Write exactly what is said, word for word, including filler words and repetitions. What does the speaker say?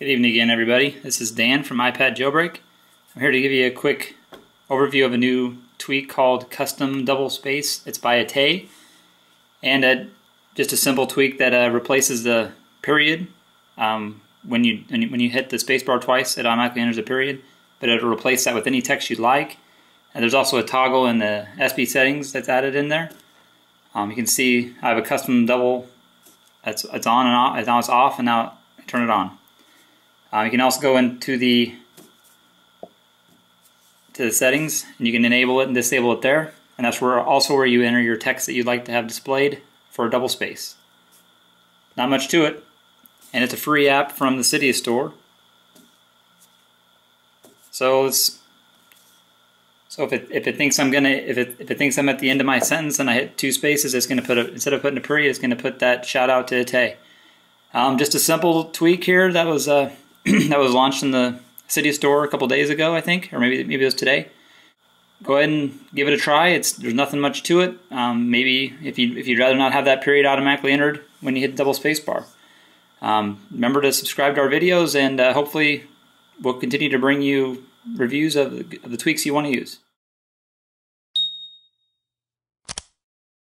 Good evening again, everybody. This is Dan from iPad Jailbreak. I'm here to give you a quick overview of a new tweak called Custom Double Space. It's by Itay, and a, just a simple tweak that uh, replaces the period. Um, when you when you hit the space bar twice, it automatically enters a period, but it'll replace that with any text you'd like. And there's also a toggle in the S B settings that's added in there. Um, you can see I have a custom double. That's it's on and off. Now it's off, and now I turn it on. Uh, you can also go into the to the settings, and you can enable it and disable it there, and that's where also where you enter your text that you'd like to have displayed for a double space. Not much to it, and it's a free app from the Cydia store. So it's so if it if it thinks I'm gonna if it if it thinks I'm at the end of my sentence and I hit two spaces, it's gonna put a, instead of putting a period, it's gonna put that shout out to Itay. Um, just a simple tweak here that was uh. that was launched in the Cydia store a couple days ago, I think, or maybe maybe it was today. Go ahead and give it a try. It's there's nothing much to it. Um, maybe if you if you'd rather not have that period automatically entered when you hit the double space bar. Um, remember to subscribe to our videos, and uh, hopefully we'll continue to bring you reviews of the, of the tweaks you want to use.